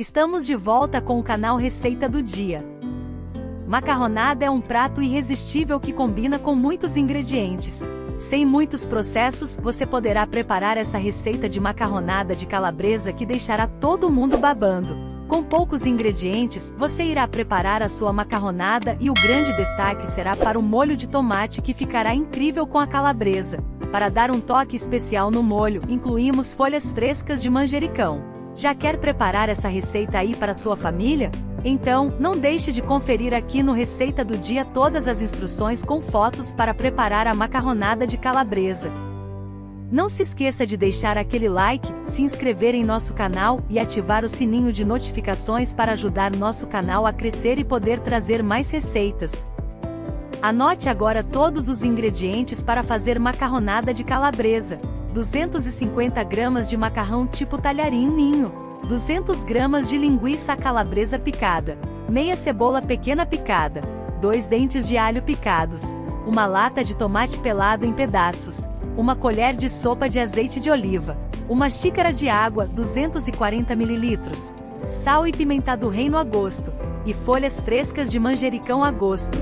Estamos de volta com o canal Receita do Dia. Macarronada é um prato irresistível que combina com muitos ingredientes. Sem muitos processos, você poderá preparar essa receita de macarronada de calabresa que deixará todo mundo babando. Com poucos ingredientes, você irá preparar a sua macarronada e o grande destaque será para o molho de tomate que ficará incrível com a calabresa. Para dar um toque especial no molho, incluímos folhas frescas de manjericão. Já quer preparar essa receita aí para sua família? Então, não deixe de conferir aqui no Receita do Dia todas as instruções com fotos para preparar a macarronada de calabresa. Não se esqueça de deixar aquele like, se inscrever em nosso canal e ativar o sininho de notificações para ajudar nosso canal a crescer e poder trazer mais receitas. Anote agora todos os ingredientes para fazer macarronada de calabresa: 250 gramas de macarrão tipo talharim ninho, 200 gramas de linguiça calabresa picada, meia cebola pequena picada, 2 dentes de alho picados, uma lata de tomate pelado em pedaços, uma colher de sopa de azeite de oliva, uma xícara de água, 240 ml, sal e pimenta do reino a gosto, e folhas frescas de manjericão a gosto.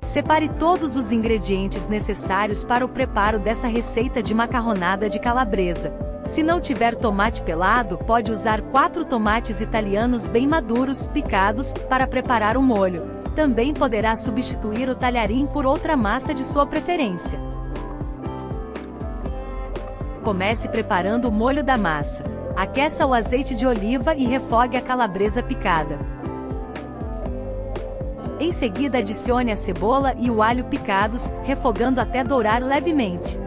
Separe todos os ingredientes necessários para o preparo dessa receita de macarronada de calabresa. Se não tiver tomate pelado, pode usar 4 tomates italianos bem maduros, picados, para preparar o molho. Também poderá substituir o talharim por outra massa de sua preferência. Comece preparando o molho da massa. Aqueça o azeite de oliva e refogue a calabresa picada. Em seguida, adicione a cebola e o alho picados, refogando até dourar levemente.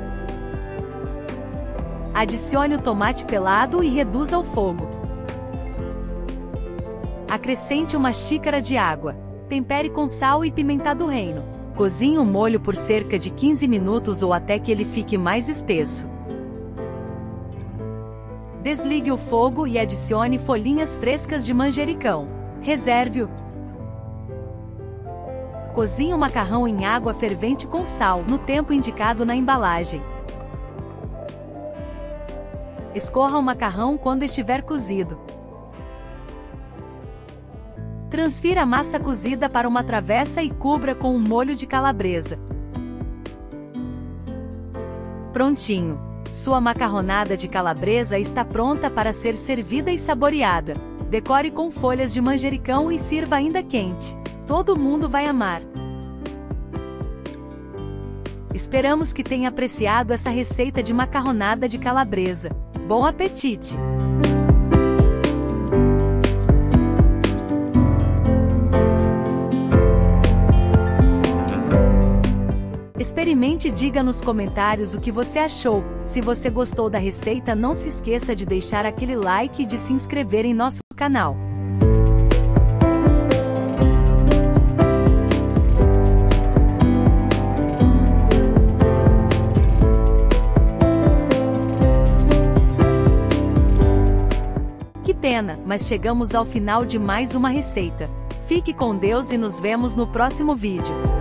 Adicione o tomate pelado e reduza o fogo. Acrescente uma xícara de água. Tempere com sal e pimenta do reino. Cozinhe o molho por cerca de 15 minutos ou até que ele fique mais espesso. Desligue o fogo e adicione folhinhas frescas de manjericão. Reserve-o. Cozinhe o macarrão em água fervente com sal, no tempo indicado na embalagem. Escorra o macarrão quando estiver cozido. Transfira a massa cozida para uma travessa e cubra com um molho de calabresa. Prontinho! Sua macarronada de calabresa está pronta para ser servida e saboreada. Decore com folhas de manjericão e sirva ainda quente. Todo mundo vai amar. Esperamos que tenha apreciado essa receita de macarronada de calabresa. Bom apetite! Experimente e diga nos comentários o que você achou. Se você gostou da receita, não se esqueça de deixar aquele like e de se inscrever em nosso canal. Que pena, mas chegamos ao final de mais uma receita. Fique com Deus e nos vemos no próximo vídeo.